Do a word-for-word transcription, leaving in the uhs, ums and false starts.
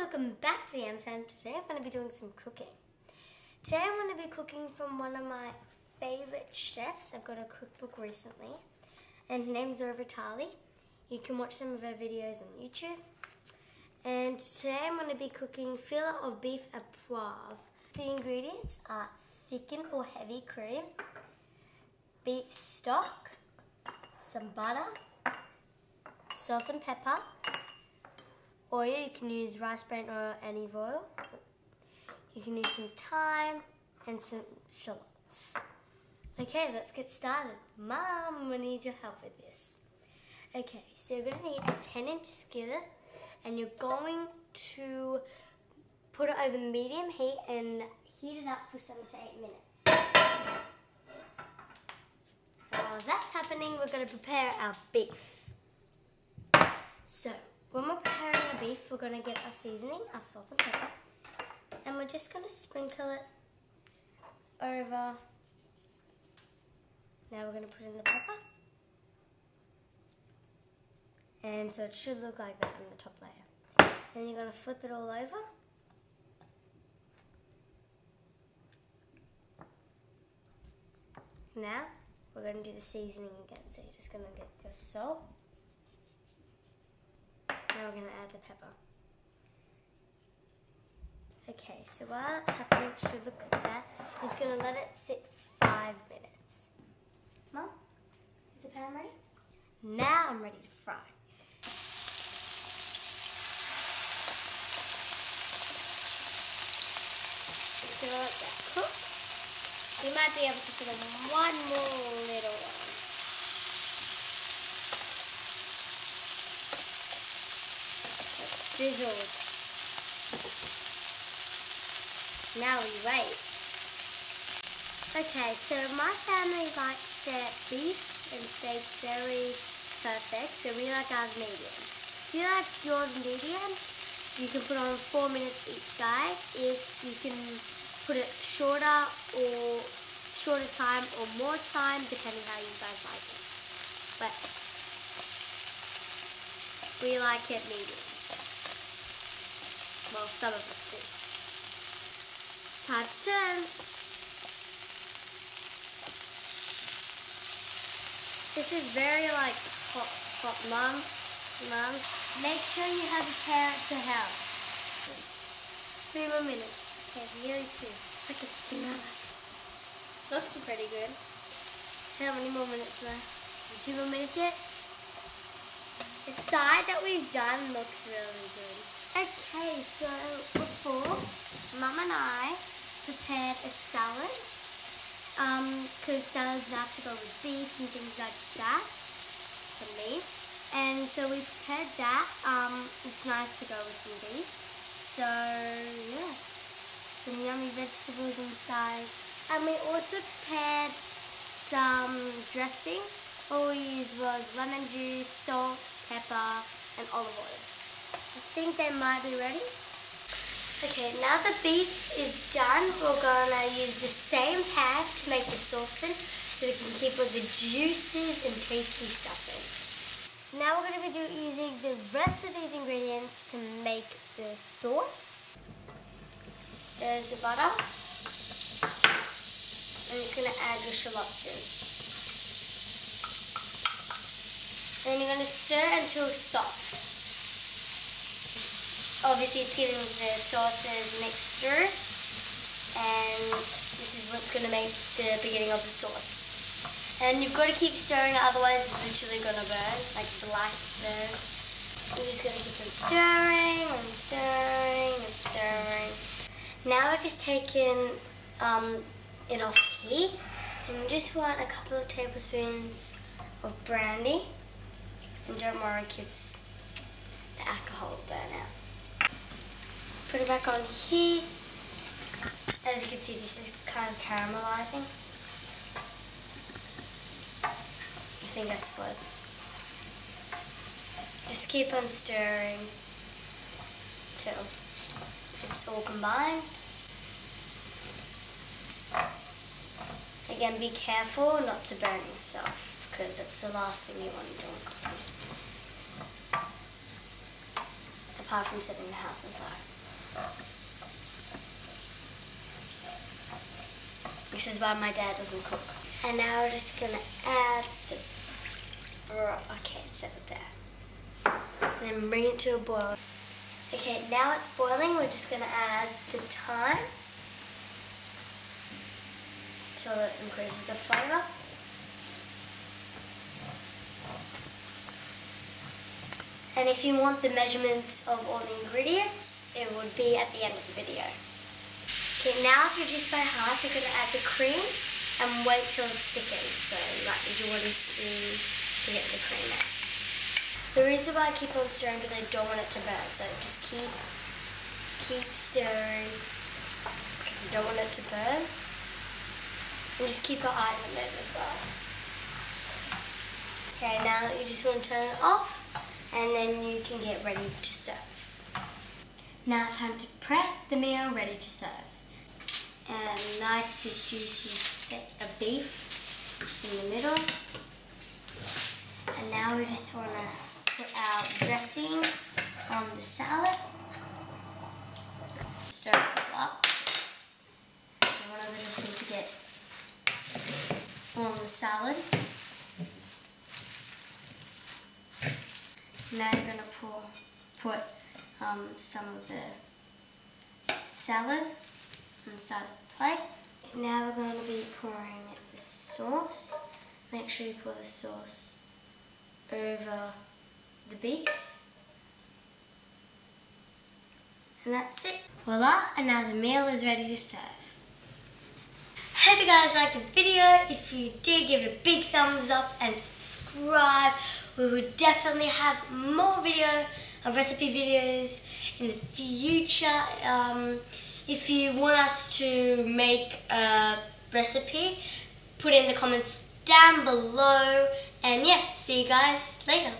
welcome back to the AmsFam. Today I'm going to be doing some cooking. Today I'm going to be cooking from one of my favourite chefs. I've got a cookbook recently and her name's Laura Vitale. You can watch some of her videos on YouTube. And today I'm going to be cooking fillet of beef à poivre. The ingredients are thickened or heavy cream, beef stock, some butter, salt and pepper, oil. You can use rice bran oil, olive oil. You can use some thyme and some shallots. Okay, let's get started. Mom, I'm going to need your help with this. Okay, so you're going to need a ten inch skillet and you're going to put it over medium heat and heat it up for seven to eight minutes. While that's happening, we're going to prepare our beef. So, when we're preparing our beef, we're going to get our seasoning, our salt and pepper, and we're just going to sprinkle it over. Now we're going to put in the pepper. And so it should look like that on the top layer. Then you're going to flip it all over. Now we're going to do the seasoning again. So you're just going to get your salt. Now we're going to add the pepper. Okay, so while it's happening, it should look like that. I'm just going to let it sit for five minutes. Mom, is the pan ready? Now I'm ready to fry. Just going to let that cook. You might be able to put in one more little one. It's sizzled. Now we wait. Okay, so my family likes their beef and steak very perfect, so we like ours medium. If you like yours medium, you can put on four minutes each side. If you can put it shorter or shorter time or more time, depending how you guys like it. But we like it medium. Well, some of us do. Time to turn. This is very like hot, hot, mum, mum. Make sure you have a carrot to help. Three more minutes. Okay, nearly two. I can smell it. Looking pretty good. How many more minutes left? Two more minutes yet? The side that we've done looks really good. Okay, so before, Mum and I prepared a salad. Um, because salads have to go with beef and things like that for me. And so we prepared that. Um, it's nice to go with some beef. So, yeah. Some yummy vegetables inside. And we also prepared some dressing. All we used was lemon juice, salt, pepper, and olive oil. I think they might be ready. Okay, now the beef is done, we're going to use the same pan to make the sauce in so we can keep all the juices and tasty stuff in. Now we're going to be do, using the rest of these ingredients to make the sauce. There's the butter. I'm just going to add your shallots in. And then you're going to stir until soft. Obviously it's giving the sauces mixed through, and this is what's going to make the beginning of the sauce. And you've got to keep stirring it, otherwise it's literally going to burn, like the light burn. We're just going to keep on stirring and stirring and stirring. Now we're just taking um, it off heat, and you just want a couple of tablespoons of brandy, and don't worry kids, the alcohol will burn out. Put it back on heat. As you can see, this is kind of caramelizing. I think that's good. Just keep on stirring till it's all combined. Again, be careful not to burn yourself because that's the last thing you want to do in cooking. apart from setting the house on fire. This is why my dad doesn't cook. And now we're just going to add the... Okay, it's settled there. And then bring it to a boil. Okay, now it's boiling, we're just going to add the thyme until it increases the flavour. And if you want the measurements of all the ingredients, it would be at the end of the video. Okay, now it's reduced by half, we're going to add the cream and wait till it's thickened, so like you do want a spoon to get the cream out. The reason why I keep on stirring is I don't want it to burn, so just keep keep stirring because you don't want it to burn. And just keep your eye on it as well. Okay, now you just want to turn it off and then you can get ready to serve. Now it's time to prep the meal ready to serve. And a nice big juicy stick of beef in the middle. And now we just want to put our dressing on the salad. Stir it all up. We want the dressing to get on the salad. Now you're going to pour, put um, some of the salad inside the plate. Now we're going to be pouring the sauce. Make sure you pour the sauce over the beef, and that's it. Voila, and now the meal is ready to serve. Hope you guys liked the video. If you did, give it a big thumbs up and subscribe. We will definitely have more video of recipe videos in the future. Um, if you want us to make a recipe, put it in the comments down below, and yeah, see you guys later.